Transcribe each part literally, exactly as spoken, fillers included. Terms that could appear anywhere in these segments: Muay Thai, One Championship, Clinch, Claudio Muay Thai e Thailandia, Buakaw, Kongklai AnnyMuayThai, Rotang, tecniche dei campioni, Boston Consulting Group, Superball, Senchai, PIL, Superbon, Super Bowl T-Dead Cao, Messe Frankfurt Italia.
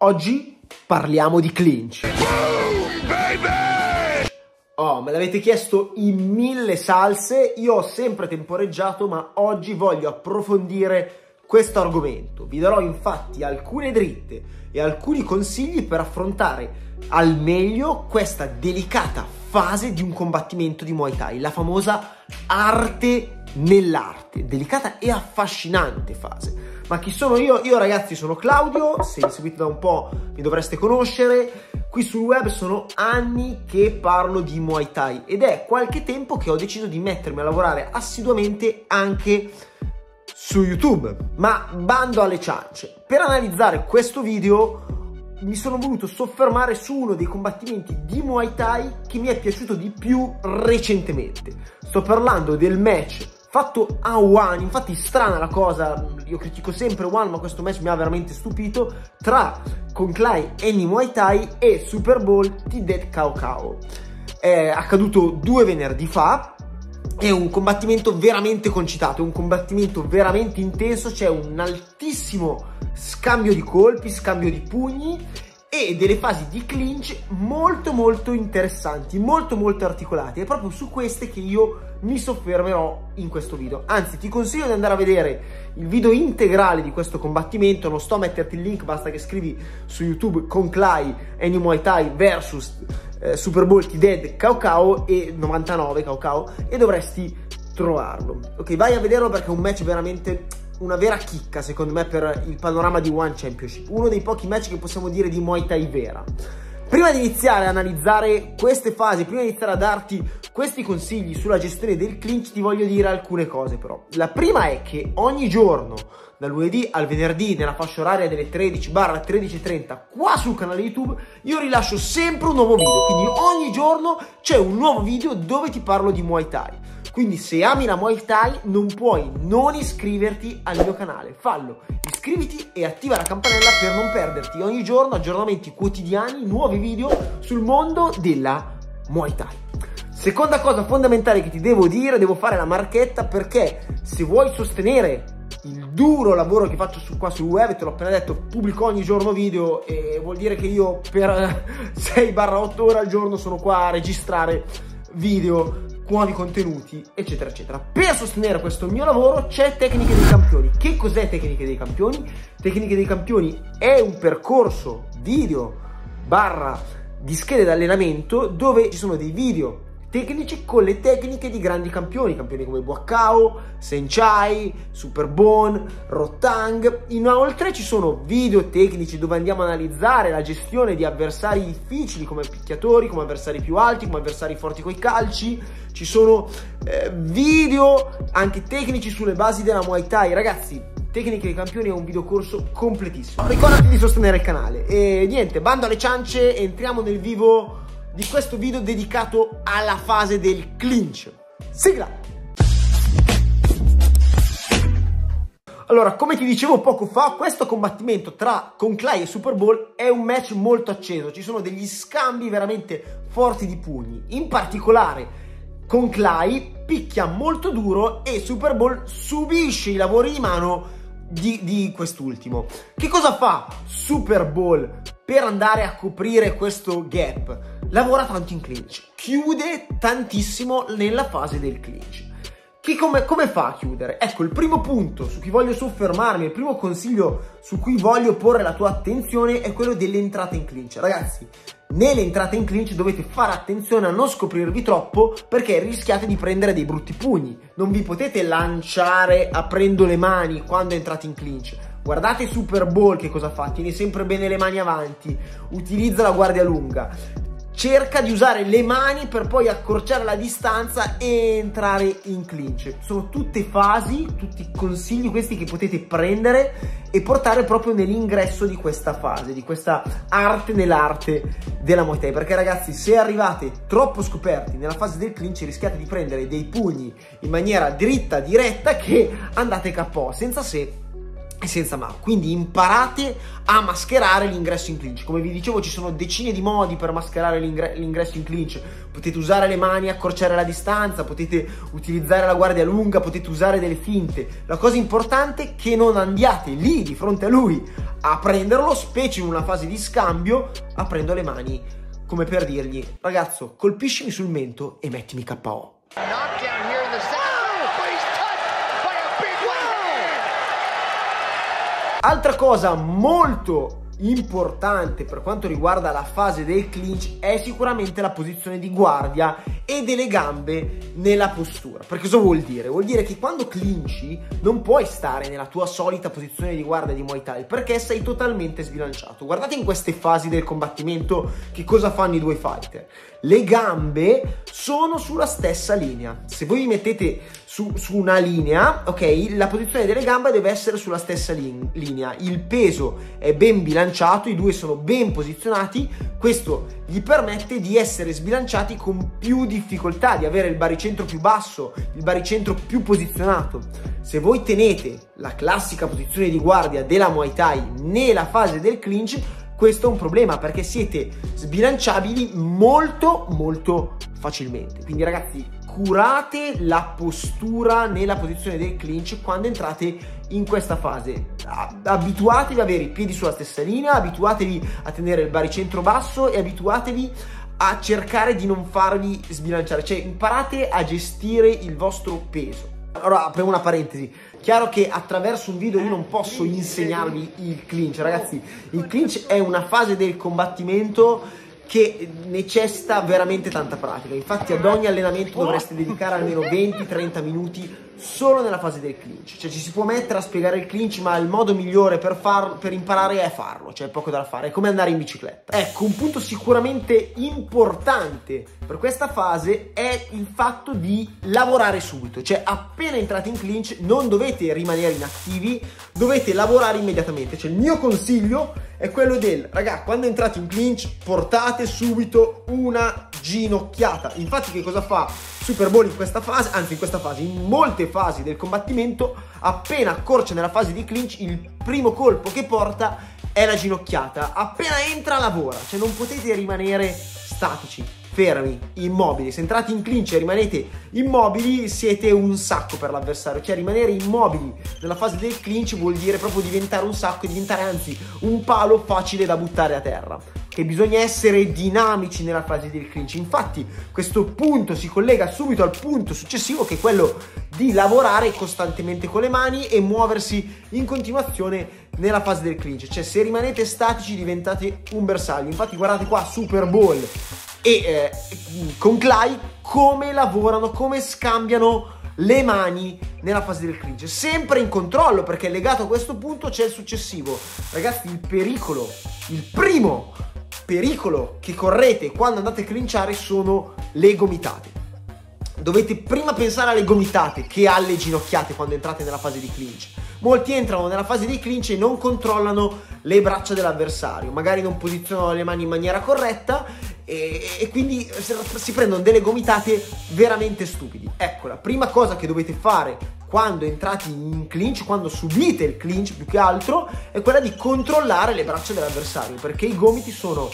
Oggi parliamo di clinch. Boom, baby! Oh, me l'avete chiesto in mille salse, io ho sempre temporeggiato, ma oggi voglio approfondire questo argomento. Vi darò infatti alcune dritte e alcuni consigli per affrontare al meglio questa delicata fase di un combattimento di Muay Thai, la famosa arte nell'arte, delicata e affascinante fase. Ma chi sono io? Io ragazzi sono Claudio, se mi seguite da un po' mi dovreste conoscere. Qui sul web sono anni che parlo di Muay Thai ed è qualche tempo che ho deciso di mettermi a lavorare assiduamente anche su YouTube. Ma bando alle ciance, per analizzare questo video mi sono voluto soffermare su uno dei combattimenti di Muay Thai che mi è piaciuto di più recentemente. Sto parlando del match fatto a One, infatti strana la cosa, io critico sempre One ma questo match mi ha veramente stupito, tra Kongklai AnnyMuayThai e Super Bowl T-Dead Cao. È accaduto due venerdì fa, è un combattimento veramente concitato, è un combattimento veramente intenso, c'è un altissimo scambio di colpi, scambio di pugni e delle fasi di clinch molto molto interessanti, molto molto articolate. È proprio su queste che io mi soffermerò in questo video. Anzi, ti consiglio di andare a vedere il video integrale di questo combattimento. Non sto a metterti il link, basta che scrivi su YouTube Kongklai AnnyMuayThai versus eh, Super Bowl T-Dead Cao Cao e novantanove Cao Cao e dovresti trovarlo. Ok, vai a vederlo perché è un match veramente... una vera chicca secondo me per il panorama di One Championship, uno dei pochi match che possiamo dire di Muay Thai vera. Prima di iniziare a analizzare queste fasi, prima di iniziare a darti questi consigli sulla gestione del clinch, ti voglio dire alcune cose però. La prima è che ogni giorno, dal lunedì al venerdì, nella fascia oraria delle tredici barra tredici e trenta, qua sul canale YouTube, io rilascio sempre un nuovo video. Quindi ogni giorno c'è un nuovo video dove ti parlo di Muay Thai. Quindi se ami la Muay Thai non puoi non iscriverti al mio canale, fallo, iscriviti e attiva la campanella per non perderti ogni giorno aggiornamenti quotidiani, nuovi video sul mondo della Muay Thai. Seconda cosa fondamentale che ti devo dire, devo fare la marchetta perché se vuoi sostenere il duro lavoro che faccio su, qua sul web, te l'ho appena detto, pubblico ogni giorno video e vuol dire che io per sei otto ore al giorno sono qua a registrare video, nuovi contenuti eccetera eccetera. Per sostenere questo mio lavoro c'è Tecniche dei Campioni. Che cos'è Tecniche dei Campioni? Tecniche dei Campioni è un percorso video barra di schede d'allenamento dove ci sono dei video tecnici con le tecniche di grandi campioni, campioni come Buakaw, Senchai, Superbon, Rotang. Inoltre ci sono video tecnici dove andiamo a analizzare la gestione di avversari difficili come picchiatori, come avversari più alti, come avversari forti coi calci. Ci sono eh, video anche tecnici sulle basi della Muay Thai. Ragazzi, Tecniche dei Campioni è un videocorso completissimo. Ricordati di sostenere il canale. E niente, bando alle ciance, entriamo nel vivo di questo video dedicato alla fase del clinch. Sigla! Allora, come ti dicevo poco fa, questo combattimento tra Kongklai e Superball è un match molto acceso. Ci sono degli scambi veramente forti di pugni. In particolare, Kongklai picchia molto duro e Superball subisce i lavori di mano di, di quest'ultimo. Che cosa fa Superball per andare a coprire questo gap? Lavora tanto in clinch, chiude tantissimo nella fase del clinch. Che come, come fa a chiudere? Ecco, il primo punto su cui voglio soffermarmi, il primo consiglio su cui voglio porre la tua attenzione è quello delle entrate in clinch. Ragazzi, nelle entrate in clinch dovete fare attenzione a non scoprirvi troppo perché rischiate di prendere dei brutti pugni. Non vi potete lanciare aprendo le mani quando entrate in clinch. Guardate Super Bowl che cosa fa, tiene sempre bene le mani avanti, utilizza la guardia lunga. Cerca di usare le mani per poi accorciare la distanza e entrare in clinch. Sono tutte fasi, tutti consigli questi che potete prendere e portare proprio nell'ingresso di questa fase, di questa arte nell'arte della Muay Thai. Perché ragazzi, se arrivate troppo scoperti nella fase del clinch rischiate di prendere dei pugni in maniera dritta, diretta, che andate kappa o, senza se e senza mano. Quindi imparate a mascherare l'ingresso in clinch. Come vi dicevo, ci sono decine di modi per mascherare l'ingresso in clinch. Potete usare le mani, accorciare la distanza, potete utilizzare la guardia lunga, potete usare delle finte. La cosa importante è che non andiate lì di fronte a lui a prenderlo, specie in una fase di scambio, aprendo le mani come per dirgli: ragazzo, colpiscimi sul mento e mettimi K O. Altra cosa molto importante per quanto riguarda la fase del clinch è sicuramente la posizione di guardia e delle gambe nella postura. Perché cosa vuol dire? Vuol dire che quando clinci non puoi stare nella tua solita posizione di guardia di Muay Thai, perché sei totalmente sbilanciato. Guardate in queste fasi del combattimento che cosa fanno i due fighter. Le gambe sono sulla stessa linea. Se voi vi mettete su, su una linea, ok, la posizione delle gambe deve essere sulla stessa lin- linea. Il peso è ben bilanciato, i due sono ben posizionati. Questo gli permette di essere sbilanciati con più difficoltà, di avere il baricentro più basso, il baricentro più posizionato. Se voi tenete la classica posizione di guardia della Muay Thai nella fase del clinch, questo è un problema, perché siete sbilanciabili molto molto facilmente. Quindi ragazzi, curate la postura nella posizione del clinch quando entrate in questa fase. Abituatevi ad avere i piedi sulla stessa linea, abituatevi a tenere il baricentro basso e abituatevi a cercare di non farvi sbilanciare, cioè imparate a gestire il vostro peso. Allora, apriamo una parentesi. Chiaro che attraverso un video io non posso insegnarvi il clinch, ragazzi. Il clinch è una fase del combattimento che necessita veramente tanta pratica. Infatti ad ogni allenamento dovreste dedicare almeno venti trenta minuti solo nella fase del clinch. Cioè ci si può mettere a spiegare il clinch, ma il modo migliore per, farlo, per imparare è farlo. Cioè è poco da fare, è come andare in bicicletta. Ecco, un punto sicuramente importante per questa fase è il fatto di lavorare subito. Cioè appena entrate in clinch non dovete rimanere inattivi, dovete lavorare immediatamente. Cioè il mio consiglio è quello del: raga, quando entrate in clinch portate subito una ginocchiata. Infatti che cosa fa Superball in questa fase? Anzi, in questa fase, in molte fasi del combattimento, appena accorcia nella fase di clinch, il primo colpo che porta è la ginocchiata. Appena entra lavora, cioè non potete rimanere statici, fermi, immobili. Se entrate in clinch e rimanete immobili siete un sacco per l'avversario. Cioè rimanere immobili nella fase del clinch vuol dire proprio diventare un sacco e diventare anzi un palo facile da buttare a terra. Che bisogna essere dinamici nella fase del clinch. Infatti questo punto si collega subito al punto successivo, che è quello di lavorare costantemente con le mani e muoversi in continuazione nella fase del clinch. Cioè se rimanete statici diventate un bersaglio. Infatti guardate qua Superball e eh, Kongklai come lavorano, come scambiano le mani nella fase del clinch, sempre in controllo, perché legato a questo punto c'è il successivo. Ragazzi, il pericolo, il primo pericolo che correte quando andate a clinciare sono le gomitate. Dovete prima pensare alle gomitate che alle ginocchiate quando entrate nella fase di clinch. Molti entrano nella fase di clinch e non controllano le braccia dell'avversario, magari non posizionano le mani in maniera corretta e, e quindi si prendono delle gomitate veramente stupidi. Ecco, la prima cosa che dovete fare quando entrate in clinch, quando subite il clinch più che altro, è quella di controllare le braccia dell'avversario, perché i gomiti sono...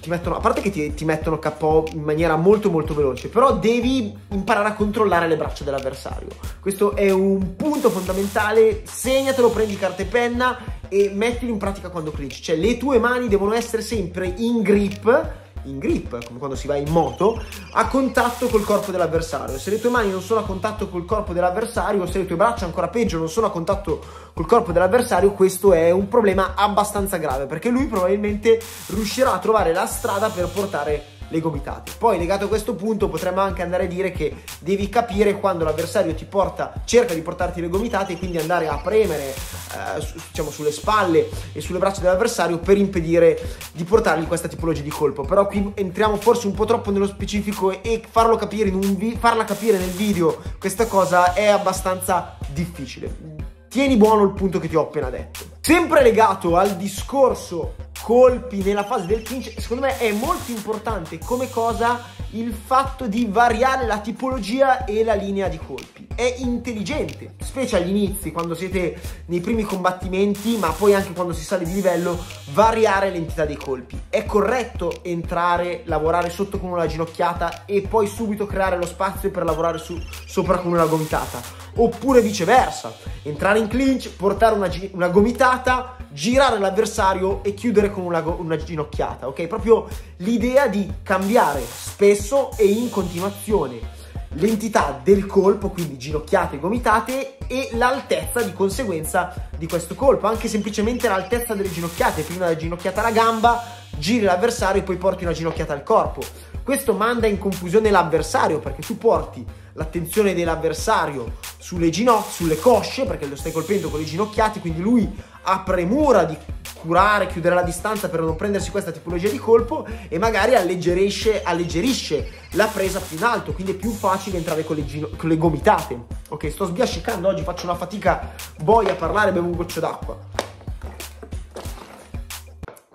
Ti mettono, a parte che ti, ti mettono K O in maniera molto molto veloce, però devi imparare a controllare le braccia dell'avversario. Questo è un punto fondamentale, segnatelo, prendi carta e penna e mettilo in pratica quando clinch. Cioè le tue mani devono essere sempre in grip, in grip come quando si va in moto, a contatto col corpo dell'avversario. Se le tue mani non sono a contatto col corpo dell'avversario, se le tue braccia ancora peggio non sono a contatto col corpo dell'avversario, questo è un problema abbastanza grave, perché lui probabilmente riuscirà a trovare la strada per portare le gomitate. Poi legato a questo punto potremmo anche andare a dire che devi capire quando l'avversario ti porta, cerca di portarti le gomitate, e quindi andare a premere eh, su, diciamo sulle spalle e sulle braccia dell'avversario per impedire di portargli questa tipologia di colpo. Però qui entriamo forse un po' troppo nello specifico e, e farlo capire in un vi- farla capire nel video questa cosa è abbastanza difficile. Tieni buono il punto che ti ho appena detto. Sempre legato al discorso colpi nella fase del clinch. Secondo me è molto importante come cosa il fatto di variare la tipologia e la linea di colpi. È intelligente, specie agli inizi, quando siete nei primi combattimenti, ma poi anche quando si sale di livello, variare l'entità dei colpi. È corretto entrare, lavorare sotto con una ginocchiata e poi subito creare lo spazio per lavorare su, sopra con una gomitata. Oppure viceversa, entrare in clinch, portare una, una gomitata, girare l'avversario e chiudere con una, una ginocchiata, ok? Proprio l'idea di cambiare spesso e in continuazione l'entità del colpo, quindi ginocchiate e gomitate, e l'altezza di conseguenza di questo colpo, anche semplicemente l'altezza delle ginocchiate, prima la ginocchiata alla gamba, giri l'avversario e poi porti una ginocchiata al corpo. Questo manda in confusione l'avversario, perché tu porti l'attenzione dell'avversario sulle ginocchia, sulle cosce, perché lo stai colpendo con le ginocchiate, quindi lui ha premura di curare, chiudere la distanza per non prendersi questa tipologia di colpo, e magari alleggerisce, alleggerisce la presa più in alto, quindi è più facile entrare con le, con le gomitate. Ok, sto sbiascicando oggi, faccio una fatica boia a parlare, bevo un goccio d'acqua.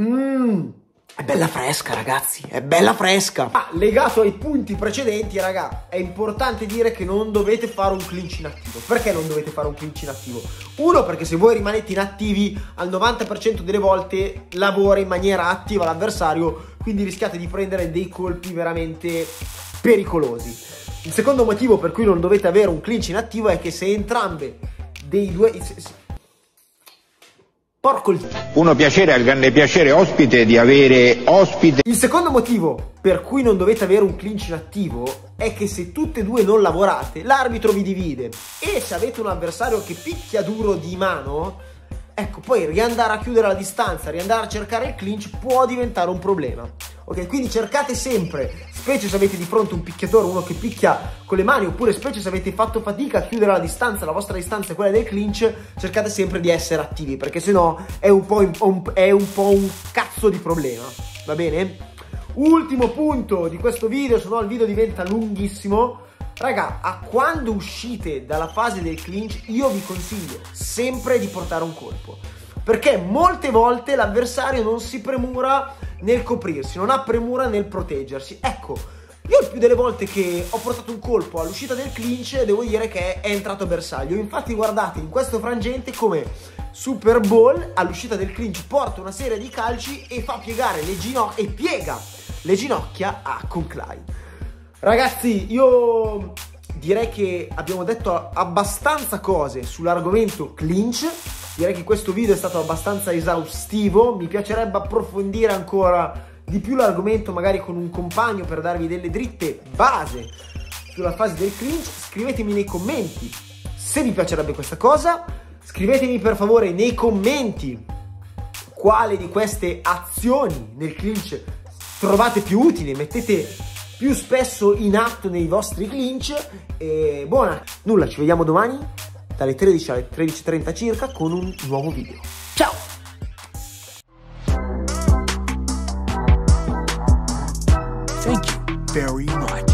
Mmm... È bella fresca, ragazzi, è bella fresca. Ma legato ai punti precedenti, raga, è importante dire che non dovete fare un clinch inattivo. Perché non dovete fare un clinch inattivo? Uno, perché se voi rimanete inattivi al novanta per cento delle volte lavora in maniera attiva l'avversario, quindi rischiate di prendere dei colpi veramente pericolosi. Il secondo motivo per cui non dovete avere un clinch inattivo è che se entrambe dei due... Porco il... Uno piacere, al grande piacere ospite di avere ospite. Il secondo motivo per cui non dovete avere un clinch inattivo è che se tutte e due non lavorate, l'arbitro vi divide. E se avete un avversario che picchia duro di mano, ecco, poi riandare a chiudere la distanza, riandare a cercare il clinch può diventare un problema. Ok, quindi cercate sempre, specie se avete di fronte un picchiatore, uno che picchia con le mani, oppure specie se avete fatto fatica a chiudere la distanza, la vostra distanza è quella del clinch, cercate sempre di essere attivi, perché sennò è un po' un, è un, po un cazzo di problema, va bene? Ultimo punto di questo video, se no il video diventa lunghissimo. Raga, a quando uscite dalla fase del clinch, io vi consiglio sempre di portare un colpo, perché molte volte l'avversario non si premura nel coprirsi, non ha premura nel proteggersi. Ecco, io il più delle volte che ho portato un colpo all'uscita del clinch, devo dire che è entrato bersaglio. Infatti guardate in questo frangente come Superball all'uscita del clinch porta una serie di calci e fa piegare le ginocchia e piega le ginocchia a Kongklai. Ragazzi, io direi che abbiamo detto abbastanza cose sull'argomento clinch. Direi che questo video è stato abbastanza esaustivo, mi piacerebbe approfondire ancora di più l'argomento magari con un compagno per darvi delle dritte base sulla fase del clinch. Scrivetemi nei commenti se vi piacerebbe questa cosa, scrivetemi per favore nei commenti quale di queste azioni nel clinch trovate più utile, mettete più spesso in atto nei vostri clinch e buona, nulla, ci vediamo domani dalle tredici alle tredici e trenta circa con un nuovo video. Ciao! Thank you very much.